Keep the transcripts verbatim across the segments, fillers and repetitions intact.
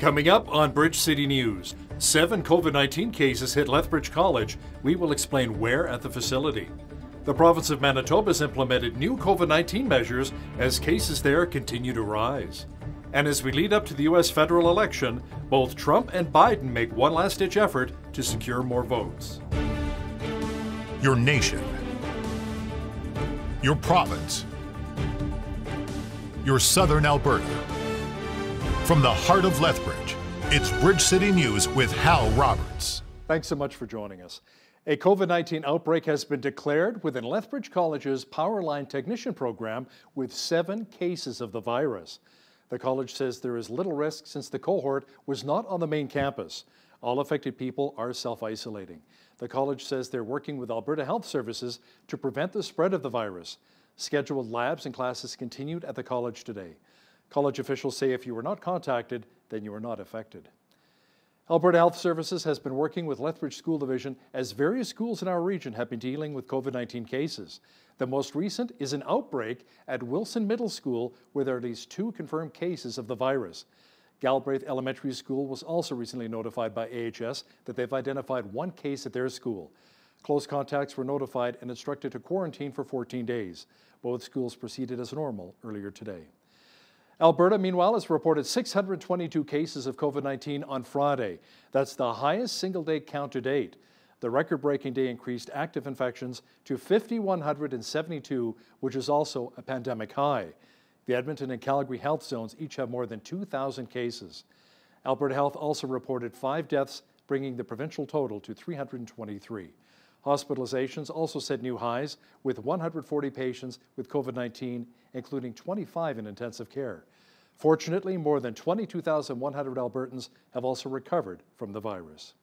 Coming up on Bridge City News, seven COVID nineteen cases hit Lethbridge College. We will explain where at the facility. The province of Manitoba has implemented new COVID nineteen measures as cases there continue to rise. And as we lead up to the U S federal election, both Trump and Biden make one last-ditch effort to secure more votes. Your nation, your province, your southern Alberta. From the heart of Lethbridge, it's Bridge City News with Hal Roberts. Thanks so much for joining us. A COVID nineteen outbreak has been declared within Lethbridge College's Powerline Technician Program with seven cases of the virus. The college says there is little risk since the cohort was not on the main campus. All affected people are self-isolating. The college says they're working with Alberta Health Services to prevent the spread of the virus. Scheduled labs and classes continued at the college today. College officials say if you were not contacted, then you were not affected. Alberta Health Services has been working with Lethbridge School Division as various schools in our region have been dealing with COVID nineteen cases. The most recent is an outbreak at Wilson Middle School where there are at least two confirmed cases of the virus. Galbraith Elementary School was also recently notified by A H S that they've identified one case at their school. Close contacts were notified and instructed to quarantine for fourteen days. Both schools proceeded as normal earlier today. Alberta, meanwhile, has reported six hundred twenty-two cases of COVID nineteen on Friday. That's the highest single-day count to date. The record-breaking day increased active infections to five thousand one hundred seventy-two, which is also a pandemic high. The Edmonton and Calgary health zones each have more than two thousand cases. Alberta Health also reported five deaths, bringing the provincial total to three hundred twenty-three. Hospitalizations also set new highs, with one hundred forty patients with COVID nineteen, including twenty-five in intensive care. Fortunately, more than twenty-two thousand one hundred Albertans have also recovered from the virus.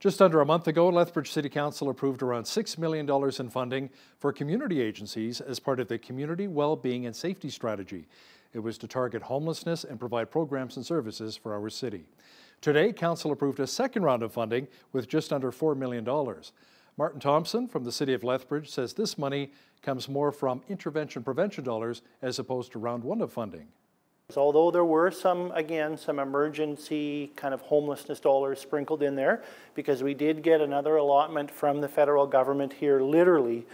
Just under a month ago, Lethbridge City Council approved around six million dollars in funding for community agencies as part of the Community Wellbeing and Safety Strategy. It was to target homelessness and provide programs and services for our city. Today, Council approved a second round of funding with just under four million dollars. Martin Thompson from the City of Lethbridge says this money comes more from intervention prevention dollars as opposed to round one of funding. Although there were some, again, some emergency kind of homelessness dollars sprinkled in there, because we did get another allotment from the federal government here literally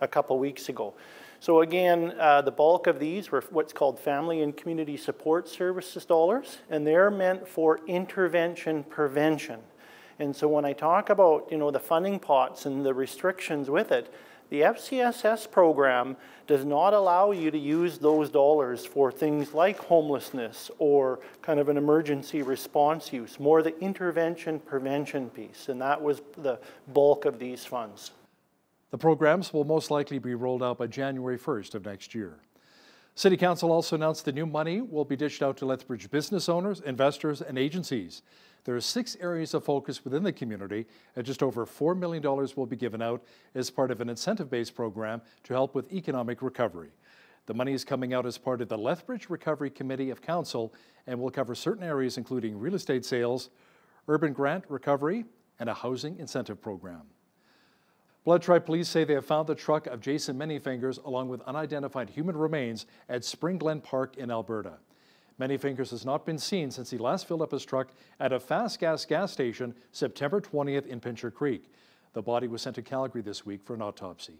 a couple weeks ago. So again, uh, the bulk of these were what's called family and community support services dollars, and they're meant for intervention prevention. And so when I talk about, you know, the funding pots and the restrictions with it, the F C S S program does not allow you to use those dollars for things like homelessness or kind of an emergency response use, more the intervention prevention piece, and that was the bulk of these funds. The programs will most likely be rolled out by January first of next year. City Council also announced the new money will be dished out to Lethbridge business owners, investors, and agencies. There are six areas of focus within the community, and just over four million dollars will be given out as part of an incentive-based program to help with economic recovery. The money is coming out as part of the Lethbridge Recovery Committee of Council and will cover certain areas including real estate sales, urban grant recovery, and a housing incentive program. Blood Tribe Police say they have found the truck of Jason Manyfingers along with unidentified human remains at Springland Park in Alberta. Manyfingers has not been seen since he last filled up his truck at a fast gas gas station September twentieth in Pincher Creek. The body was sent to Calgary this week for an autopsy.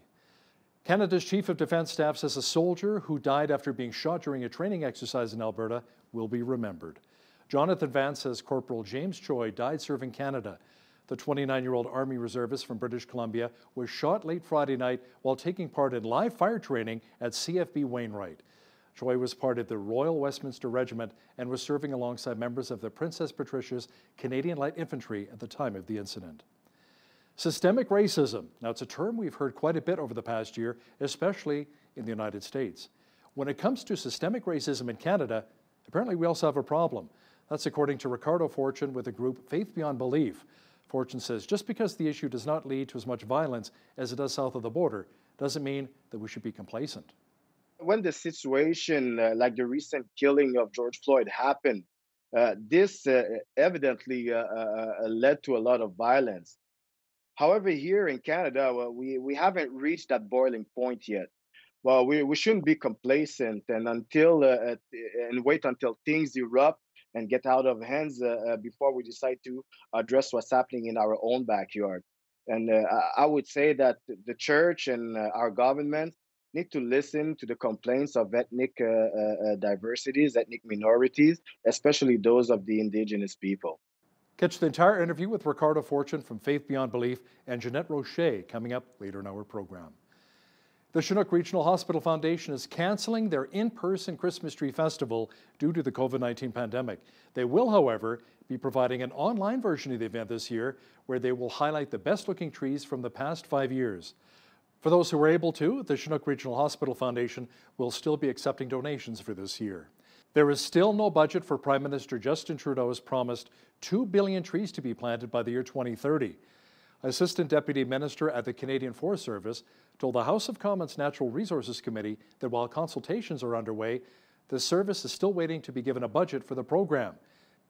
Canada's Chief of Defence Staff says a soldier who died after being shot during a training exercise in Alberta will be remembered. Jonathan Vance says Corporal James Choi died serving Canada. The twenty-nine-year-old Army reservist from British Columbia was shot late Friday night while taking part in live fire training at C F B Wainwright. Choi was part of the Royal Westminster Regiment and was serving alongside members of the Princess Patricia's Canadian Light Infantry at the time of the incident. Systemic racism. Now, it's a term we've heard quite a bit over the past year, especially in the United States. When it comes to systemic racism in Canada, apparently we also have a problem. That's according to Ricardo Fortune with the group Faith Beyond Belief. Fortune says just because the issue does not lead to as much violence as it does south of the border doesn't mean that we should be complacent. When the situation uh, like the recent killing of George Floyd happened, uh, this uh, evidently uh, uh, led to a lot of violence. However, here in Canada, well, we, we haven't reached that boiling point yet. Well, we, we shouldn't be complacent and, until, uh, and wait until things erupt and get out of hands uh, before we decide to address what's happening in our own backyard. And uh, I would say that the church and uh, our government need to listen to the complaints of ethnic uh, uh, diversities, ethnic minorities, especially those of the Indigenous people. Catch the entire interview with Ricardo Fortune from Faith Beyond Belief and Jeanette Rocher coming up later in our program. The Chinook Regional Hospital Foundation is canceling their in-person Christmas tree festival due to the COVID nineteen pandemic. They will, however, be providing an online version of the event this year where they will highlight the best-looking trees from the past five years. For those who were able to, the Chinook Regional Hospital Foundation will still be accepting donations for this year. There is still no budget for Prime Minister Justin Trudeau's promised two billion trees to be planted by the year twenty thirty. Assistant Deputy Minister at the Canadian Forest Service told the House of Commons Natural Resources Committee that while consultations are underway, the service is still waiting to be given a budget for the program.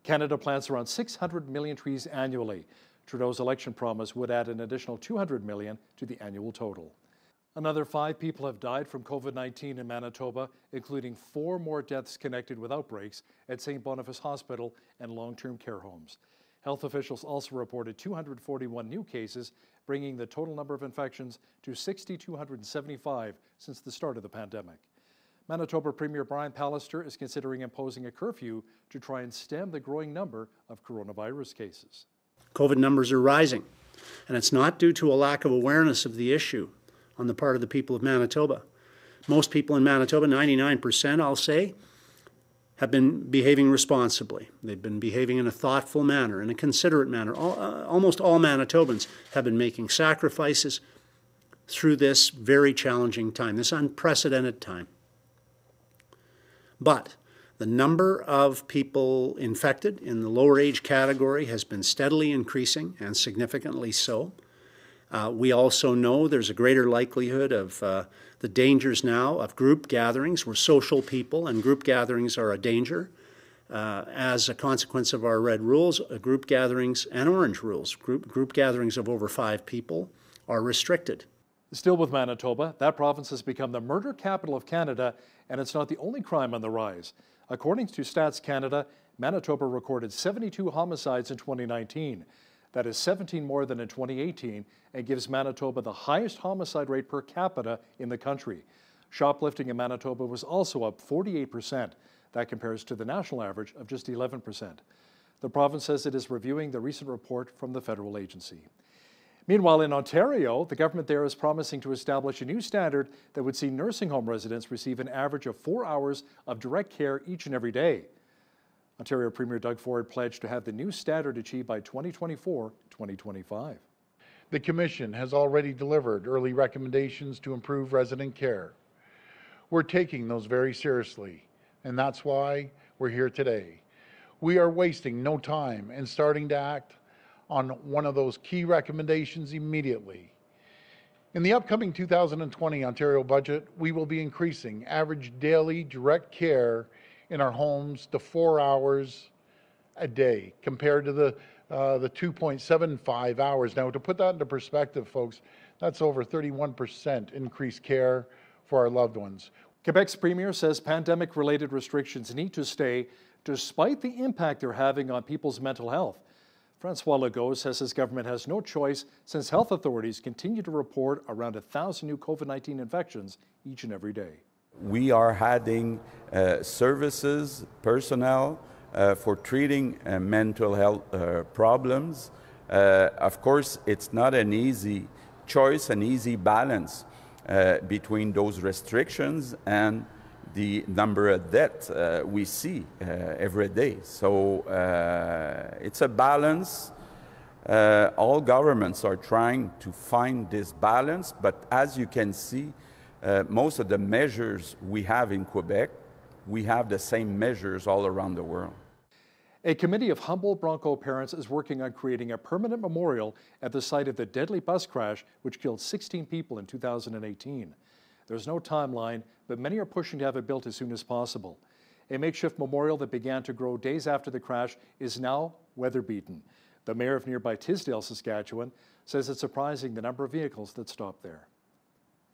Canada plants around six hundred million trees annually. Trudeau's election promise would add an additional two hundred million to the annual total. Another five people have died from COVID nineteen in Manitoba, including four more deaths connected with outbreaks at Saint Boniface Hospital and long-term care homes. Health officials also reported two hundred forty-one new cases, bringing the total number of infections to six thousand two hundred seventy-five since the start of the pandemic. Manitoba Premier Brian Pallister is considering imposing a curfew to try and stem the growing number of coronavirus cases. COVID numbers are rising, and it's not due to a lack of awareness of the issue on the part of the people of Manitoba. Most people in Manitoba, ninety-nine percent I'll say, have been behaving responsibly. They've been behaving in a thoughtful manner, in a considerate manner. All, uh, almost all Manitobans have been making sacrifices through this very challenging time, this unprecedented time. But the number of people infected in the lower age category has been steadily increasing, and significantly so. Uh, we also know there's a greater likelihood of uh, the dangers now of group gatherings. We're social people, and group gatherings are a danger. Uh, as a consequence of our red rules, uh, group gatherings and orange rules, group, group gatherings of over five people are restricted. Still with Manitoba, that province has become the murder capital of Canada, and it's not the only crime on the rise. According to Stats Canada, Manitoba recorded seventy-two homicides in twenty nineteen. That is seventeen more than in twenty eighteen, and gives Manitoba the highest homicide rate per capita in the country. Shoplifting in Manitoba was also up forty-eight percent. That compares to the national average of just eleven percent. The province says it is reviewing the recent report from the federal agency. Meanwhile, in Ontario, the government there is promising to establish a new standard that would see nursing home residents receive an average of four hours of direct care each and every day. Ontario Premier Doug Ford pledged to have the new standard achieved by twenty twenty-four to twenty twenty-five. The Commission has already delivered early recommendations to improve resident care. We're taking those very seriously, and that's why we're here today. We are wasting no time and starting to act on one of those key recommendations immediately. In the upcoming two thousand twenty Ontario budget, we will be increasing average daily direct care in our homes to four hours a day compared to the uh, the two point seven five hours. Now, to put that into perspective, folks, that's over thirty-one percent increased care for our loved ones. Quebec's premier says pandemic-related restrictions need to stay despite the impact they're having on people's mental health. Francois Legault says his government has no choice since health authorities continue to report around one thousand new COVID nineteen infections each and every day. We are adding uh, services, personnel uh, for treating uh, mental health uh, problems. Uh, of course, it's not an easy choice, an easy balance uh, between those restrictions and the number of deaths uh, we see uh, every day. So uh, it's a balance. Uh, all governments are trying to find this balance, but as you can see, Uh, most of the measures we have in Quebec, we have the same measures all around the world. A committee of Humboldt Bronco parents is working on creating a permanent memorial at the site of the deadly bus crash which killed sixteen people in two thousand eighteen. There's no timeline, but many are pushing to have it built as soon as possible. A makeshift memorial that began to grow days after the crash is now weather-beaten. The mayor of nearby Tisdale, Saskatchewan, says it's surprising the number of vehicles that stop there.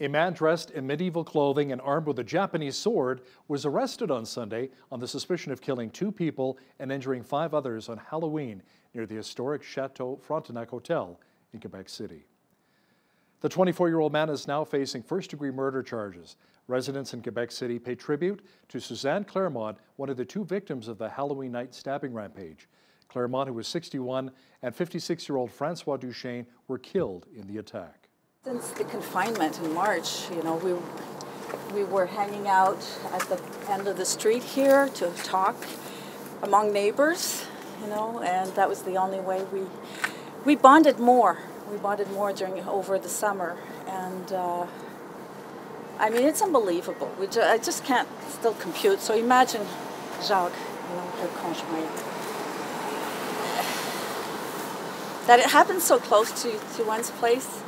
A man dressed in medieval clothing and armed with a Japanese sword was arrested on Sunday on the suspicion of killing two people and injuring five others on Halloween near the historic Chateau Frontenac Hotel in Quebec City. The twenty-four-year-old man is now facing first-degree murder charges. Residents in Quebec City pay tribute to Suzanne Claremont, one of the two victims of the Halloween night stabbing rampage. Claremont, who was sixty-one, and fifty-six-year-old Francois Duchesne were killed in the attack. Since the confinement in March, you know, we, we were hanging out at the end of the street here to talk among neighbors, you know, and that was the only way we, we bonded more. We bonded more during over the summer, and uh, I mean, it's unbelievable. We ju I just can't still compute, so imagine Jacques, you know, her conjoint. That it happens so close to, to one's place.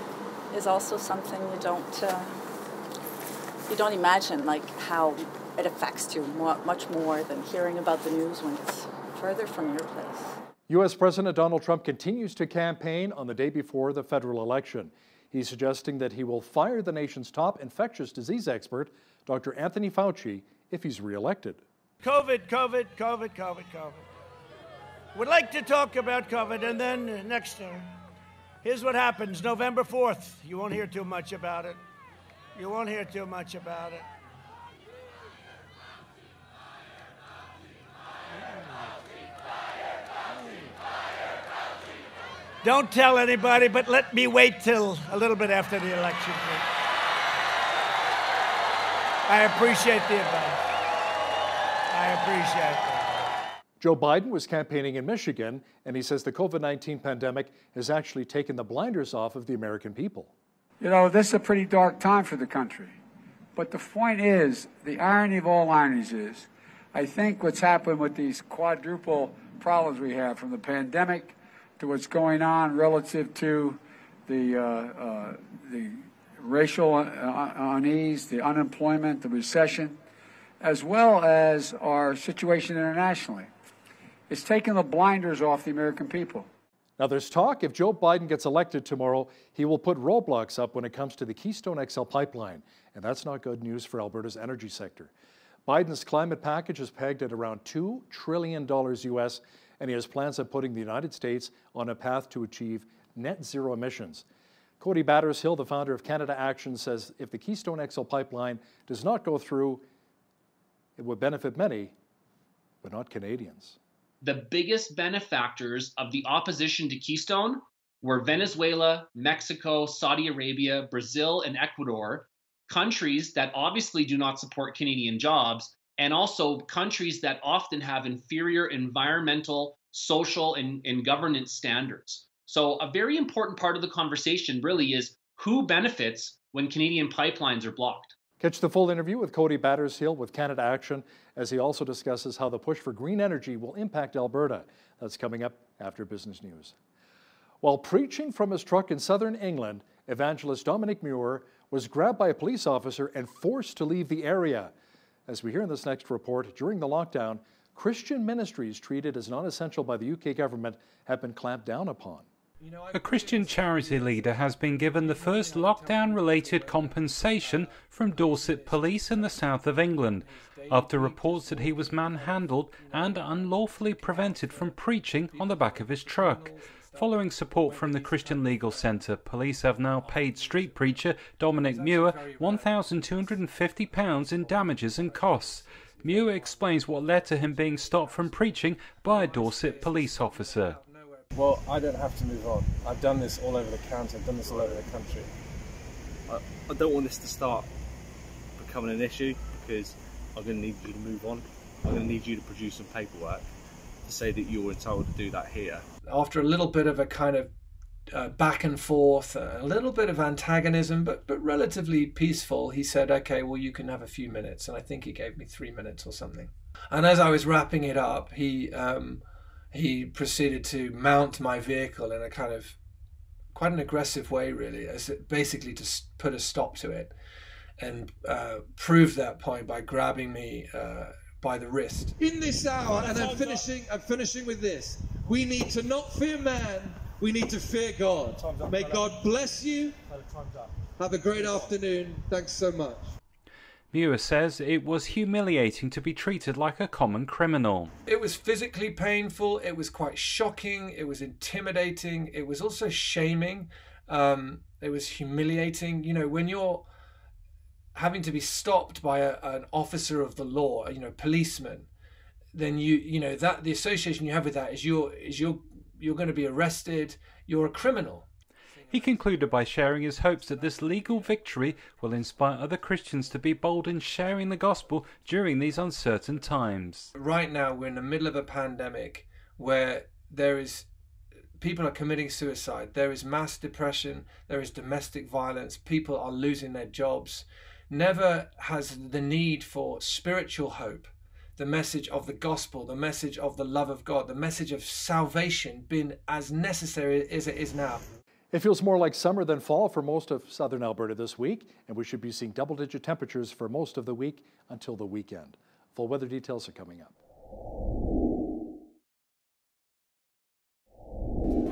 Is also something you don't uh, you don't imagine, like how it affects you more, much more than hearing about the news when it's further from your place. U S President Donald Trump continues to campaign on the day before the federal election. He's suggesting that he will fire the nation's top infectious disease expert, Doctor Anthony Fauci, if he's reelected. COVID, COVID, COVID, COVID, COVID. Would like to talk about COVID, and then next time. Here's what happens, November fourth. You won't hear too much about it. You won't hear too much about it. Don't tell anybody, but let me wait till a little bit after the election. I appreciate the advice. I appreciate it. Joe Biden was campaigning in Michigan, and he says the COVID nineteen pandemic has actually taken the blinders off of the American people. You know, this is a pretty dark time for the country. But the point is, the irony of all ironies is, I think what's happened with these quadruple problems we have, from the pandemic to what's going on relative to the, uh, uh, the racial unease, the unemployment, the recession, as well as our situation internationally. It's taking the blinders off the American people. Now there's talk if Joe Biden gets elected tomorrow, he will put roadblocks up when it comes to the Keystone X L pipeline, and that's not good news for Alberta's energy sector. Biden's climate package is pegged at around two trillion dollars U S, and he has plans of putting the United States on a path to achieve net zero emissions. Cody Battershill, the founder of Canada Action, says if the Keystone X L pipeline does not go through, it would benefit many, but not Canadians. The biggest benefactors of the opposition to Keystone were Venezuela, Mexico, Saudi Arabia, Brazil, and Ecuador, countries that obviously do not support Canadian jobs, and also countries that often have inferior environmental, social, and, and governance standards. So a very important part of the conversation really is who benefits when Canadian pipelines are blocked. Catch the full interview with Cody Battershill with Canada Action as he also discusses how the push for green energy will impact Alberta. That's coming up after business news. While preaching from his truck in southern England, evangelist Dominic Muir was grabbed by a police officer and forced to leave the area. As we hear in this next report, during the lockdown, Christian ministries treated as non-essential by the U K government have been clamped down upon. A Christian charity leader has been given the first lockdown-related compensation from Dorset police in the south of England after reports that he was manhandled and unlawfully prevented from preaching on the back of his truck. Following support from the Christian Legal Centre, police have now paid street preacher Dominic Muir one thousand two hundred fifty pounds in damages and costs. Muir explains what led to him being stopped from preaching by a Dorset police officer. Well, I don't have to move on. I've done this all over the county, I've done this all over the country. I, I don't want this to start becoming an issue because I'm going to need you to move on. I'm going to need you to produce some paperwork to say that you were entitled to do that here. After a little bit of a kind of uh, back and forth, a little bit of antagonism, but, but relatively peaceful, he said, okay, well, you can have a few minutes. And I think he gave me three minutes or something. And as I was wrapping it up, he... Um, He proceeded to mount my vehicle in a kind of quite an aggressive way, really, as basically to put a stop to it, and uh, proved that point by grabbing me uh, by the wrist. In this hour, and I'm finishing, I'm finishing with this, we need to not fear man, we need to fear God. May God bless you. Have a great afternoon. Thanks so much. Muir says it was humiliating to be treated like a common criminal. It was physically painful. It was quite shocking. It was intimidating. It was also shaming. Um, it was humiliating. You know, when you're having to be stopped by a, an officer of the law, you know, policeman, then you you know that the association you have with that is you're is you're you're going to be arrested. You're a criminal. He concluded by sharing his hopes that this legal victory will inspire other Christians to be bold in sharing the gospel during these uncertain times. Right now, we're in the middle of a pandemic where there is people are committing suicide, there is mass depression, there is domestic violence, people are losing their jobs. Never has the need for spiritual hope, the message of the gospel, the message of the love of God, the message of salvation been as necessary as it is now. It feels more like summer than fall for most of southern Alberta this week, and we should be seeing double-digit temperatures for most of the week until the weekend. Full weather details are coming up.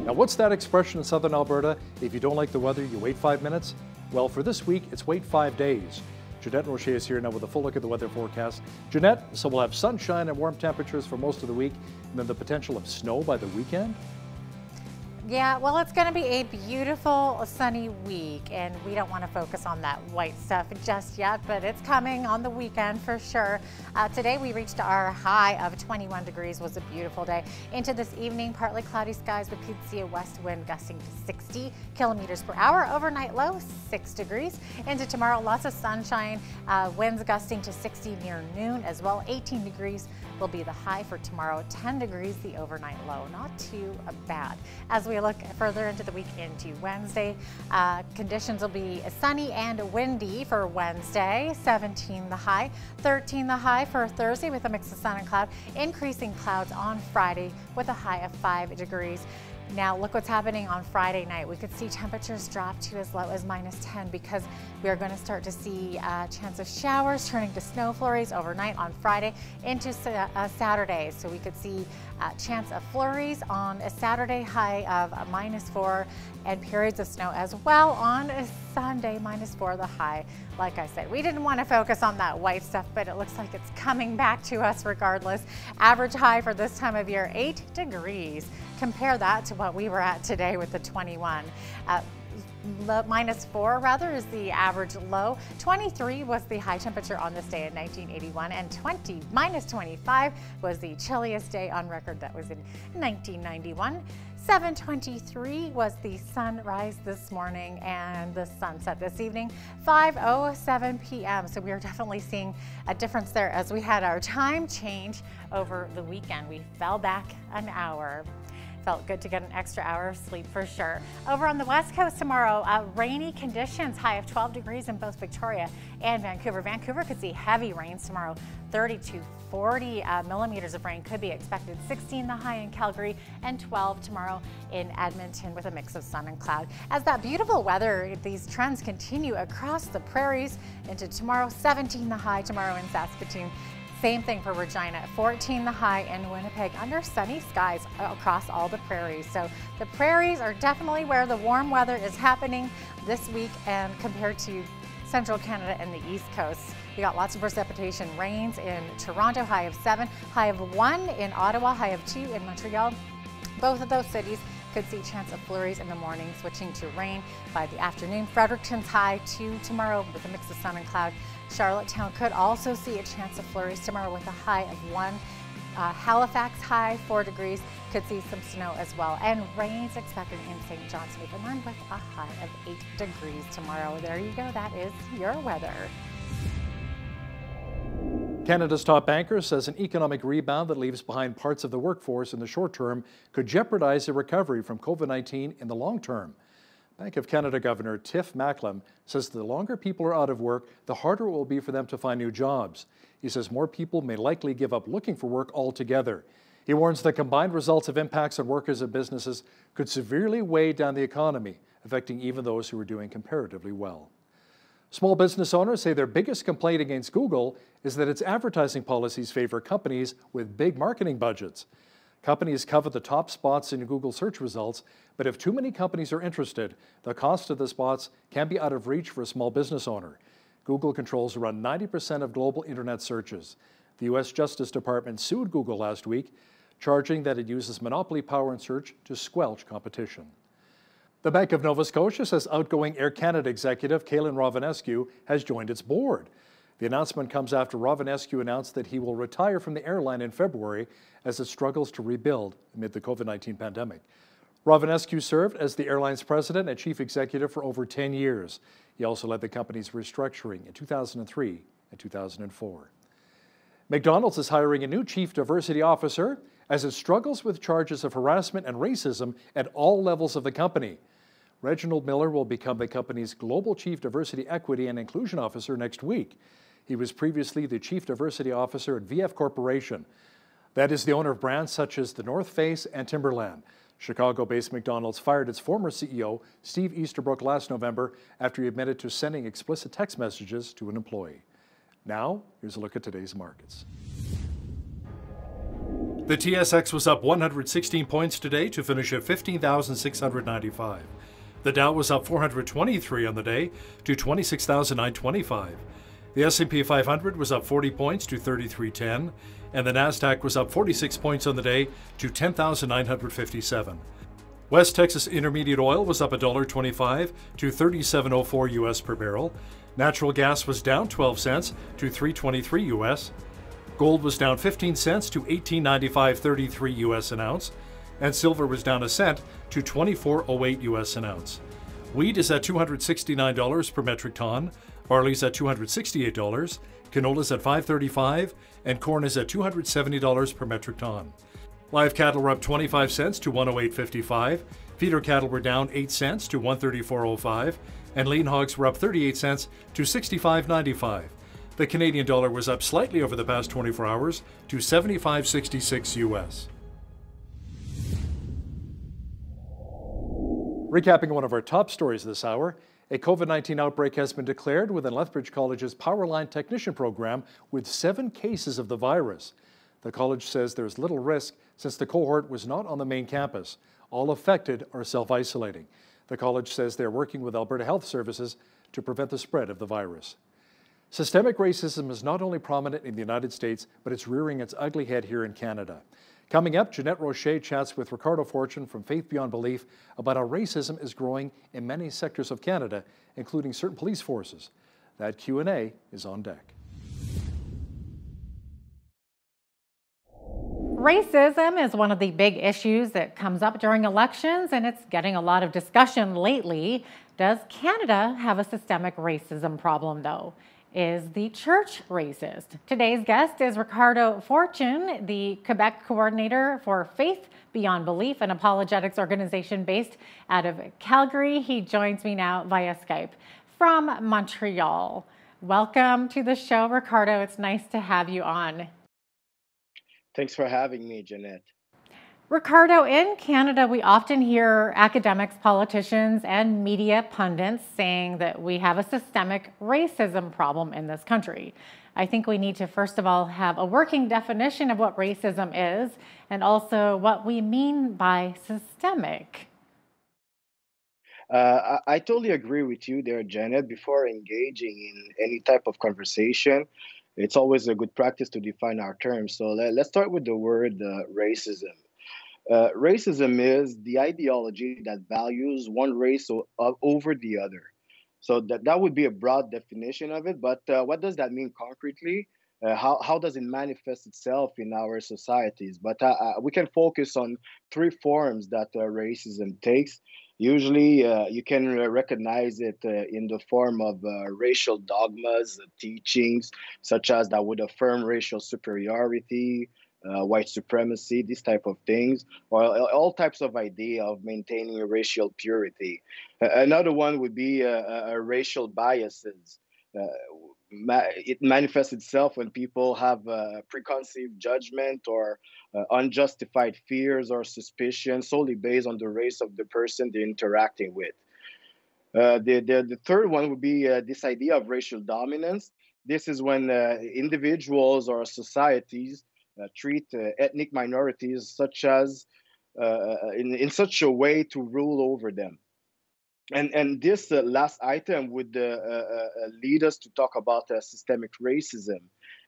Now, what's that expression in southern Alberta? If you don't like the weather, you wait five minutes? Well, for this week, it's wait five days. Jeanette Rocher is here now with a full look at the weather forecast. Jeanette, so we'll have sunshine and warm temperatures for most of the week, and then the potential of snow by the weekend? Yeah, well, it's going to be a beautiful sunny week, and we don't want to focus on that white stuff just yet, but it's coming on the weekend for sure. Uh, today we reached our high of twenty-one degrees, was a beautiful day. Into this evening, partly cloudy skies, we could see a west wind gusting to sixty kilometers per hour. Overnight low, six degrees. Into tomorrow, lots of sunshine, uh, winds gusting to sixty near noon as well. eighteen degrees will be the high for tomorrow, ten degrees the overnight low. Not too bad. As we We look further into the week into Wednesday. Uh, conditions will be sunny and windy for Wednesday, seventeen the high, thirteen the high for Thursday with a mix of sun and cloud, increasing clouds on Friday with a high of five degrees. Now look what's happening on Friday night. We could see temperatures drop to as low as minus ten because we are going to start to see a chance of showers turning to snow flurries overnight on Friday into Saturday. So we could see a chance of flurries on a Saturday, high of a minus four, and periods of snow as well on a Sunday, minus four the high. Like I said, we didn't want to focus on that white stuff, but it looks like it's coming back to us regardless. Average high for this time of year, eight degrees. Compare that to what we were at today with the twenty-one. Uh, low, minus four rather is the average low. twenty-three was the high temperature on this day in nineteen eighty-one, and twenty, minus twenty-five was the chilliest day on record. That was in nineteen ninety-one. seven twenty-three was the sunrise this morning and the sunset this evening, five oh seven p m So we are definitely seeing a difference there as we had our time change over the weekend. We fell back an hour. Felt good to get an extra hour of sleep for sure. Over on the West Coast tomorrow, uh, rainy conditions, high of twelve degrees in both Victoria and Vancouver. Vancouver could see heavy rains tomorrow, thirty to forty uh, millimeters of rain could be expected, sixteen the high in Calgary and twelve tomorrow in Edmonton with a mix of sun and cloud. As that beautiful weather, these trends continue across the prairies into tomorrow, seventeen the high tomorrow in Saskatoon. Same thing for Regina, fourteen the high in Winnipeg, under sunny skies across all the prairies. So the prairies are definitely where the warm weather is happening this week, and compared to central Canada and the east coast. We got lots of precipitation, rains in Toronto, high of seven, high of one in Ottawa, high of two in Montreal. Both of those cities could see chance of flurries in the morning, switching to rain by the afternoon. Fredericton's high two tomorrow with a mix of sun and cloud. Charlottetown could also see a chance of flurries tomorrow with a high of one. Uh, Halifax high, four degrees, could see some snow as well. And rain's expected in Saint John's, Newfoundland with a high of eight degrees tomorrow. There you go, that is your weather. Canada's top banker says an economic rebound that leaves behind parts of the workforce in the short term could jeopardize the recovery from COVID nineteen in the long term. Bank of Canada Governor Tiff Macklem says the longer people are out of work, the harder it will be for them to find new jobs. He says more people may likely give up looking for work altogether. He warns the combined results of impacts on workers and businesses could severely weigh down the economy, affecting even those who are doing comparatively well. Small business owners say their biggest complaint against Google is that its advertising policies favor companies with big marketing budgets. Companies covet the top spots in Google search results, but if too many companies are interested, the cost of the spots can be out of reach for a small business owner. Google controls around ninety percent of global internet searches. The U S Justice Department sued Google last week, charging that it uses monopoly power in search to squelch competition. The Bank of Nova Scotia says outgoing Air Canada executive Kalen Rovanescu has joined its board. The announcement comes after Rovanescu announced that he will retire from the airline in February as it struggles to rebuild amid the COVID nineteen pandemic. Rovanescu served as the airline's president and chief executive for over ten years. He also led the company's restructuring in two thousand three and two thousand four. McDonald's is hiring a new chief diversity officer as it struggles with charges of harassment and racism at all levels of the company. Reginald Miller will become the company's global chief diversity, equity, and inclusion officer next week. He was previously the chief diversity officer at V F Corporation. That is the owner of brands such as the North Face and Timberland. Chicago-based McDonald's fired its former C E O, Steve Easterbrook, last November after he admitted to sending explicit text messages to an employee. Now, here's a look at today's markets. The T S X was up one hundred sixteen points today to finish at fifteen thousand six hundred ninety-five. The Dow was up four hundred twenty-three on the day to twenty-six thousand nine hundred twenty-five. The S and P five hundred was up forty points to thirty-three ten, and the NASDAQ was up forty-six points on the day to ten thousand nine hundred fifty-seven. West Texas Intermediate Oil was up one dollar twenty-five to thirty-seven oh four U S per barrel. Natural gas was down twelve cents to three twenty-three U S. Gold was down fifteen cents to eighteen ninety-five thirty-three U S an ounce, and silver was down a cent to twenty-four oh eight U S an ounce. Wheat is at two hundred sixty-nine dollars per metric ton, barley's at two hundred sixty-eight dollars, canola's at five thirty-five, and corn is at two hundred seventy dollars per metric ton. Live cattle were up twenty-five cents to one oh eight fifty-five, feeder cattle were down eight cents to one thirty-four oh five, and lean hogs were up thirty-eight cents to sixty-five ninety-five. The Canadian dollar was up slightly over the past twenty-four hours to seventy-five sixty-six U S. Recapping one of our top stories this hour, a COVID nineteen outbreak has been declared within Lethbridge College's Powerline Technician Program with seven cases of the virus. The college says there's little risk since the cohort was not on the main campus. All affected are self-isolating. The college says they're working with Alberta Health Services to prevent the spread of the virus. Systemic racism is not only prominent in the United States, but it's rearing its ugly head here in Canada. Coming up, Jeanette Rocher chats with Ricardo Fortune from Faith Beyond Belief about how racism is growing in many sectors of Canada, including certain police forces. That Q and A is on deck. Racism is one of the big issues that comes up during elections, and it's getting a lot of discussion lately. Does Canada have a systemic racism problem, though? Is the church racist? Today's guest is Ricardo Fortune, the Quebec coordinator for Faith Beyond Belief, an apologetics organization based out of Calgary. He joins me now via Skype from Montreal. Welcome to the show, Ricardo. It's nice to have you on. Thanks for having me, Jeanette. Ricardo, in Canada, we often hear academics, politicians, and media pundits saying that we have a systemic racism problem in this country. I think we need to, first of all, have a working definition of what racism is and also what we mean by systemic. Uh, I, I totally agree with you there, Jeanette. Before engaging in any type of conversation, it's always a good practice to define our terms. So let, let's start with the word uh, racism. Uh, racism is the ideology that values one race o over the other. So that, that would be a broad definition of it, but uh, what does that mean concretely? Uh, how, how does it manifest itself in our societies? But uh, uh, we can focus on three forms that uh, racism takes. Usually uh, you can recognize it uh, in the form of uh, racial dogmas, uh, teachings, such as that would affirm racial superiority, uh, white supremacy, these type of things, or all types of idea of maintaining racial purity. Uh, another one would be uh, uh, racial biases. Uh, ma it manifests itself when people have uh, preconceived judgment or uh, unjustified fears or suspicion solely based on the race of the person they're interacting with. Uh, the, the, the third one would be uh, this idea of racial dominance. This is when uh, individuals or societies uh, treat uh, ethnic minorities such as uh, in, in such a way to rule over them. And, and this uh, last item would uh, uh, lead us to talk about uh, systemic racism,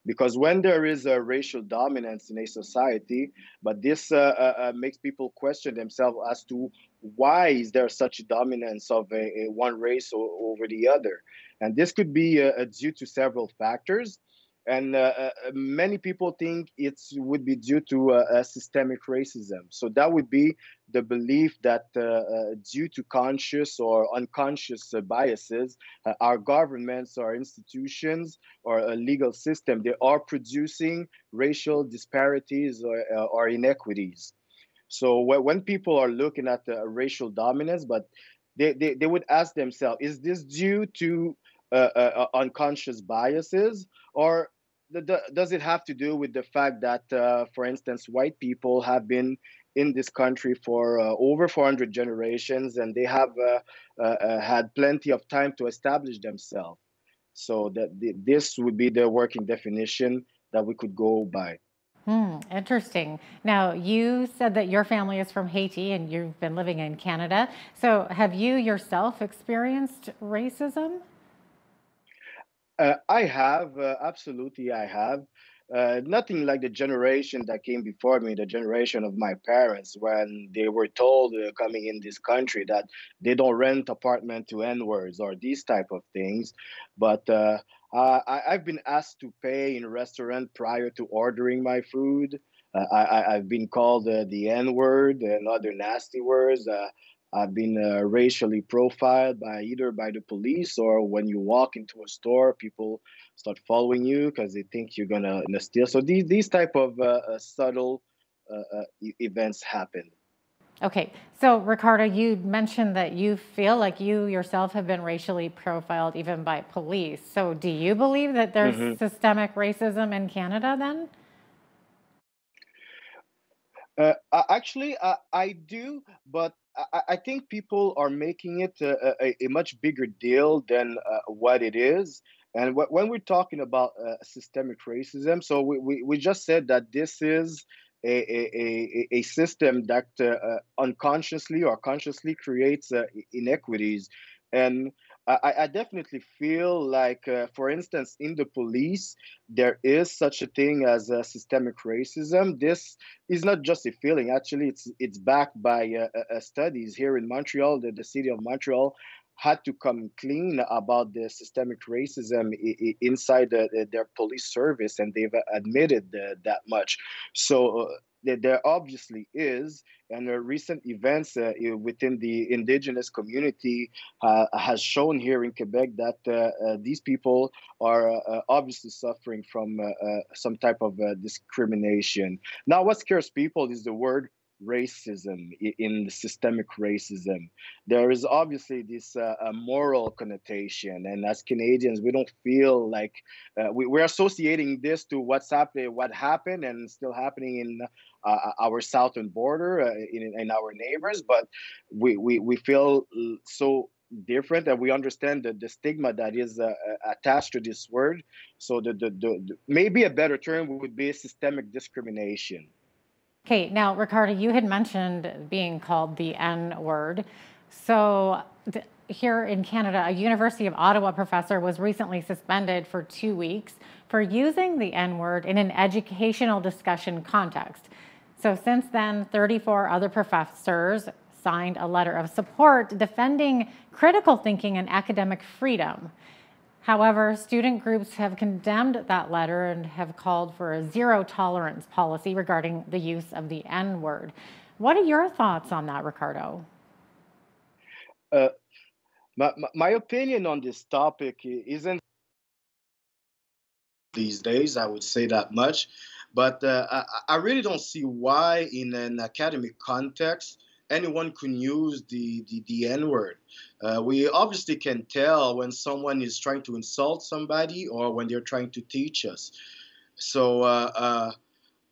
because when there is a racial dominance in a society, but this uh, uh, makes people question themselves as to why is there such dominance of a, a one race o- over the other. And this could be uh, due to several factors. And uh, uh, many people think it would be due to uh, uh, systemic racism. So that would be the belief that uh, uh, due to conscious or unconscious uh, biases, uh, our governments, our institutions, or a legal system, they are producing racial disparities or, uh, or inequities. So wh- when people are looking at uh, racial dominance, but they, they, they would ask themselves, is this due to uh, uh, unconscious biases? Or the, the, does it have to do with the fact that, uh, for instance, white people have been in this country for uh, over four hundred generations, and they have uh, uh, had plenty of time to establish themselves? So that th- this would be the working definition that we could go by. Hmm, interesting. Now, you said that your family is from Haiti and you've been living in Canada. So have you yourself experienced racism? Uh, I have, uh, absolutely I have. Uh, nothing like the generation that came before me, the generation of my parents, when they were told uh, coming in this country that they don't rent apartment to N-words or these type of things. But uh, I, I've been asked to pay in a restaurant prior to ordering my food. Uh, I, I've been called uh, the N-word and other nasty words. Uh, I've been uh, racially profiled by either by the police, or when you walk into a store, people start following you because they think you're gonna, gonna steal. So these these type of uh, uh, subtle uh, uh, events happen. Okay, so Ricardo, you mentioned that you feel like you yourself have been racially profiled even by police. So do you believe that there's mm-hmm. systemic racism in Canada then? Uh, actually, I, I do, but I, I think people are making it a, a, a much bigger deal than uh, what it is. And wh- when we're talking about uh, systemic racism, so we, we, we just said that this is a, a, a, a system that uh, unconsciously or consciously creates uh, inequities. And I, I definitely feel like, uh, for instance, in the police, there is such a thing as uh, systemic racism. This is not just a feeling. Actually, it's it's backed by uh, uh, studies here in Montreal. The, the city of Montreal had to come clean about the systemic racism I- I inside the, the, their police service, and they've admitted the, that much. So uh, there obviously is, and the recent events uh, within the indigenous community uh, has shown here in Quebec that uh, uh, these people are uh, obviously suffering from uh, uh, some type of uh, discrimination. Now, what scares people is the word racism in systemic racism. There is obviously this uh, moral connotation, and as Canadians, we don't feel like uh, we, we're associating this to what's happening, what happened, and still happening in uh, our southern border, uh, in, in our neighbors. But we, we, we feel so different, and we understand the, the stigma that is uh, attached to this word. So the, the, the, the maybe a better term would be systemic discrimination. Okay, now, Ricardo, you had mentioned being called the N-word. So th- here in Canada, a University of Ottawa professor was recently suspended for two weeks for using the N-word in an educational discussion context. So since then, thirty-four other professors signed a letter of support defending critical thinking and academic freedom. However, student groups have condemned that letter and have called for a zero tolerance policy regarding the use of the N-word. What are your thoughts on that, Ricardo? Uh, my, my opinion on this topic isn't these days, I would say that much, but uh, I, I really don't see why in an academic context anyone can use the, the, the N-word. Uh, we obviously can tell when someone is trying to insult somebody or when they're trying to teach us. So uh,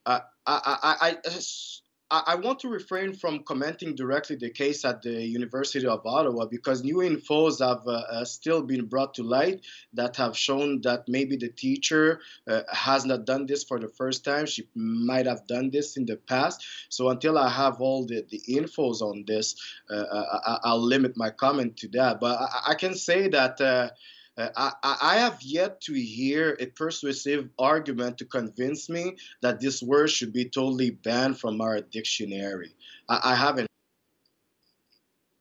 uh, I, I, I, I want to refrain from commenting directly the case at the University of Ottawa because new infos have uh, uh, still been brought to light that have shown that maybe the teacher uh, has not done this for the first time. She might have done this in the past. So until I have all the, the infos on this, uh, I, I'll limit my comment to that. But I, I can say that uh, Uh, I, I have yet to hear a persuasive argument to convince me that this word should be totally banned from our dictionary. I, I haven't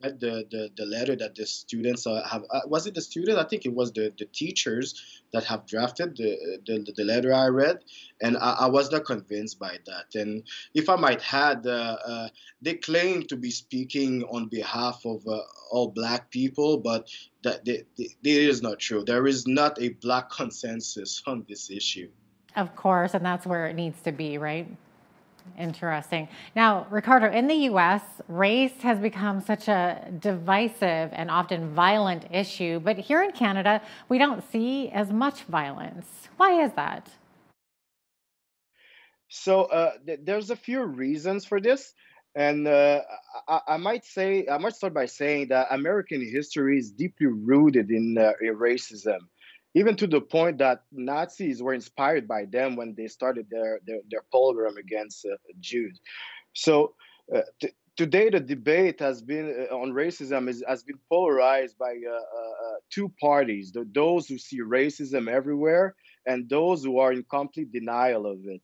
read the, the, the letter that the students have. Uh, was it the student? I think it was the, the teachers that have drafted the, the, the letter I read. And I, I was not convinced by that. And if I might add, uh, uh, they claim to be speaking on behalf of uh, all Black people, but that it is not true. There is not a Black consensus on this issue. Of course, and that's where it needs to be, right? Interesting. Now, Ricardo, in the U S, race has become such a divisive and often violent issue, but here in Canada, we don't see as much violence. Why is that? So uh, th there's a few reasons for this. And uh, I, I might say, I might start by saying that American history is deeply rooted in uh, racism, even to the point that Nazis were inspired by them when they started their their, their pogrom against uh, Jews. So uh, today the debate has been uh, on racism is, has been polarized by uh, uh, two parties: the, those who see racism everywhere and those who are in complete denial of it.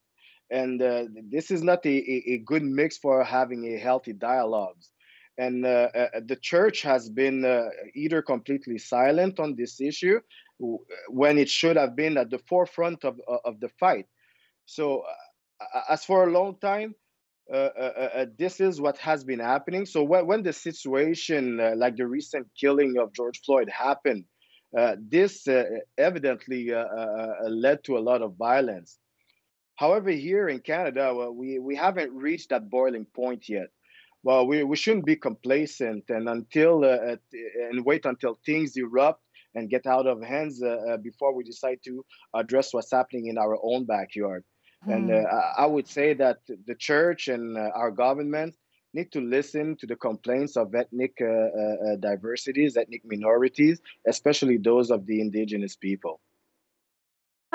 And uh, this is not a, a, a good mix for having a healthy dialogue. And uh, uh, the church has been uh, either completely silent on this issue when it should have been at the forefront of, of the fight. So uh, as for a long time, uh, uh, uh, this is what has been happening. So when, when the situation uh, like the recent killing of George Floyd happened, uh, this uh, evidently uh, uh, led to a lot of violence. However, here in Canada, well, we, we haven't reached that boiling point yet. Well, we, we shouldn't be complacent and until uh, and wait until things erupt and get out of hands uh, before we decide to address what's happening in our own backyard. Mm. And uh, I would say that the church and uh, our government need to listen to the complaints of ethnic uh, uh, diversities, ethnic minorities, especially those of the Indigenous people.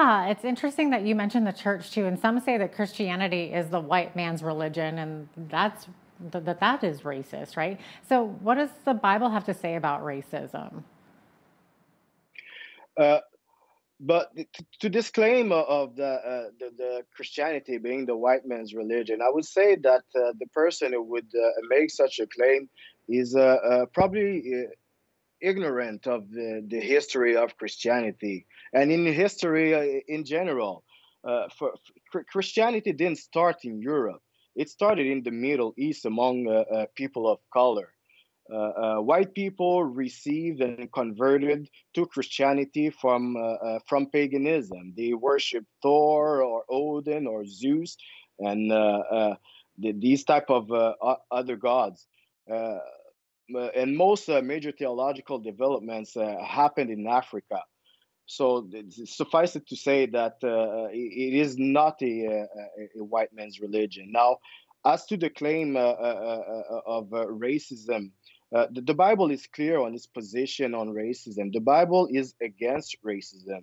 Ah, it's interesting that you mentioned the church too, and some say that Christianity is the white man's religion, and that's that that is racist, right? So, what does the Bible have to say about racism? Uh, but to, to this claim of the, uh, the the Christianity being the white man's religion, I would say that uh, the person who would uh, make such a claim is uh, uh, probably. Uh, ignorant of the, the history of Christianity and in history uh, in general. Uh, for, for Christianity didn't start in Europe. It started in the Middle East among uh, uh, people of color. Uh, uh, white people received and converted to Christianity from, uh, uh, from paganism. They worshiped Thor or Odin or Zeus and uh, uh, the, these type of uh, other gods. Uh, And most uh, major theological developments uh, happened in Africa. So suffice it to say that uh, it is not a, a, a white man's religion. Now, as to the claim uh, uh, of uh, racism, uh, the, the Bible is clear on its position on racism. The Bible is against racism.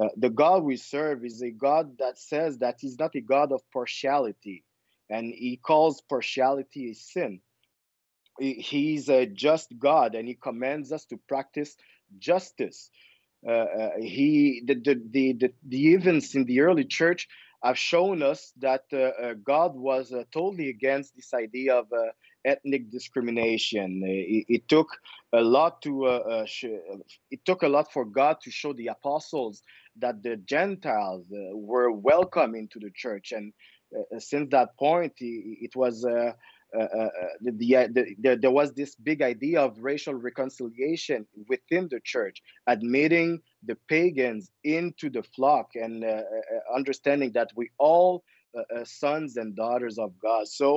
Uh, the God we serve is a God that says that he's not a God of partiality, and he calls partiality a sin. He's a just God, and he commands us to practice justice. Uh, he, the, the, the, the, the events in the early church have shown us that uh, God was uh, totally against this idea of uh, ethnic discrimination. It, it took a lot to, uh, uh, it took a lot for God to show the apostles that the Gentiles uh, were welcome into the church, and uh, since that point, it, it was. Uh, Uh, uh, the, the, the, there was this big idea of racial reconciliation within the church, admitting the pagans into the flock and uh, understanding that we all uh, sons and daughters of God. So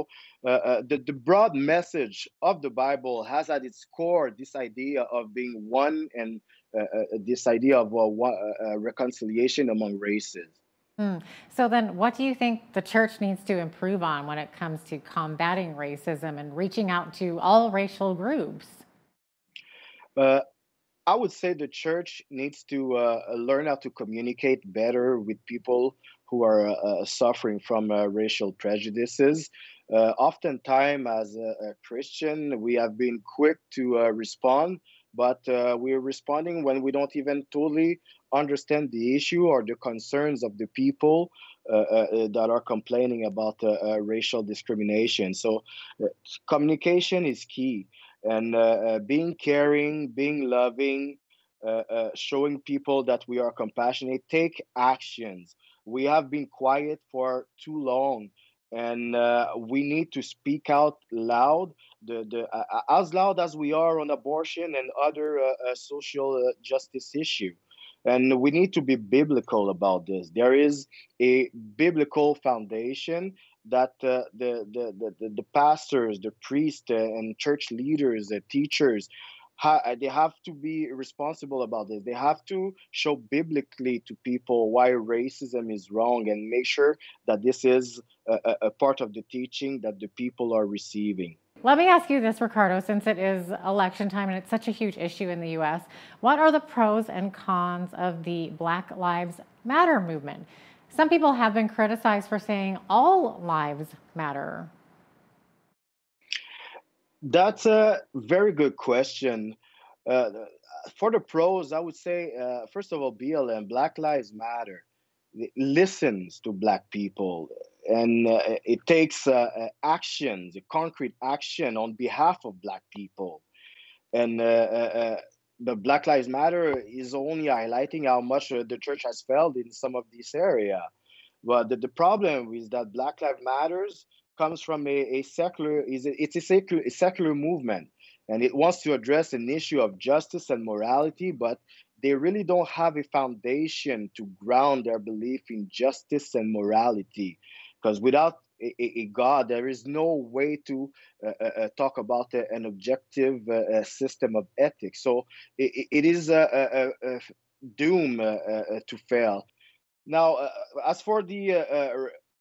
uh, uh, the, the broad message of the Bible has at its core this idea of being one and uh, uh, this idea of uh, uh, reconciliation among races. Mm. So then what do you think the church needs to improve on when it comes to combating racism and reaching out to all racial groups? Uh, I would say the church needs to uh, learn how to communicate better with people who are uh, suffering from uh, racial prejudices. Uh, oftentimes, as a, a Christian, we have been quick to uh, respond, but uh, we're responding when we don't even totally understand the issue or the concerns of the people uh, uh, that are complaining about uh, uh, racial discrimination. So uh, communication is key, and uh, uh, being caring, being loving, uh, uh, showing people that we are compassionate, take actions. We have been quiet for too long, and uh, we need to speak out loud, the, the, uh, as loud as we are on abortion and other uh, uh, social uh, justice issues. And we need to be biblical about this. There is a biblical foundation that uh, the, the, the, the pastors, the priests, uh, and church leaders, the teachers, ha they have to be responsible about this. They have to show biblically to people why racism is wrong and make sure that this is a, a part of the teaching that the people are receiving. Let me ask you this, Ricardo, since it is election time and it's such a huge issue in the U S, what are the pros and cons of the Black Lives Matter movement? Some people have been criticized for saying all lives matter. That's a very good question. Uh, for the pros, I would say, uh, first of all, B L M, Black Lives Matter, it listens to Black people. And uh, it takes uh, actions, a concrete action on behalf of Black people. And uh, uh, the Black Lives Matter is only highlighting how much uh, the church has failed in some of this area. But the, the problem is that Black Lives Matters comes from a, a secular, is a, it's a secular, a secular movement. And it wants to address an issue of justice and morality, but they really don't have a foundation to ground their belief in justice and morality. Because without a, a God, there is no way to uh, uh, talk about uh, an objective uh, system of ethics. So it, it is a, a, a doom uh, uh, to fail. Now, uh, as for the uh, uh,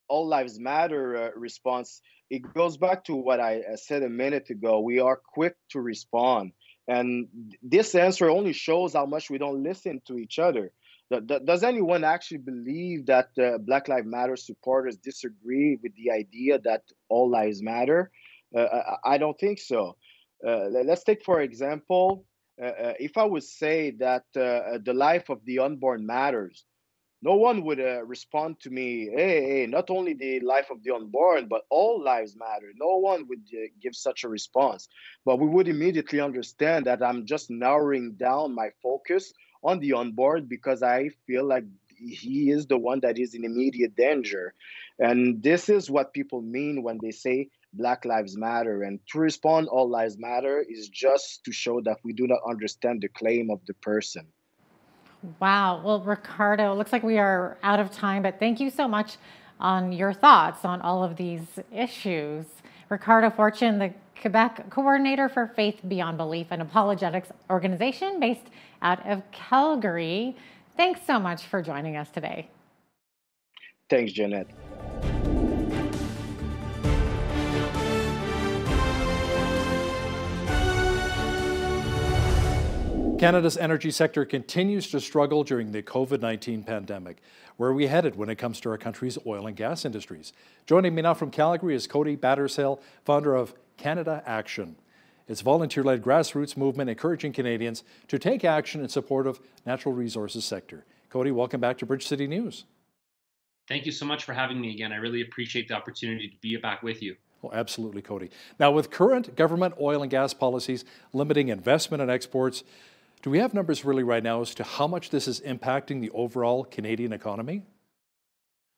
All Lives Matter uh, response, it goes back to what I said a minute ago. We are quick to respond. And this answer only shows how much we don't listen to each other. Does anyone actually believe that uh, Black Lives Matter supporters disagree with the idea that all lives matter? Uh, I, I don't think so. Uh, let's take, for example, uh, if I would say that uh, the life of the unborn matters, no one would uh, respond to me, hey, hey, not only the life of the unborn, but all lives matter. No one would uh, give such a response. But we would immediately understand that I'm just narrowing down my focus on the unborn because I feel like he is the one that is in immediate danger. And this is what people mean when they say Black Lives Matter. And to respond, all lives matter is just to show that we do not understand the claim of the person. Wow. Well, Ricardo, it looks like we are out of time, but thank you so much on your thoughts on all of these issues. Ricardo Fortune, the Quebec Coordinator for Faith Beyond Belief, an apologetics organization based out of Calgary. Thanks so much for joining us today. Thanks, Jeanette. Canada's energy sector continues to struggle during the COVID nineteen pandemic. Where are we headed when it comes to our country's oil and gas industries? Joining me now from Calgary is Cody Battershill, founder of Canada Action. It's a volunteer-led grassroots movement encouraging Canadians to take action in support of natural resources sector. Cody, welcome back to Bridge City News. Thank you so much for having me again. I really appreciate the opportunity to be back with you. Oh, absolutely, Cody. Now, with current government oil and gas policies limiting investment and exports, do we have numbers really right now as to how much this is impacting the overall Canadian economy?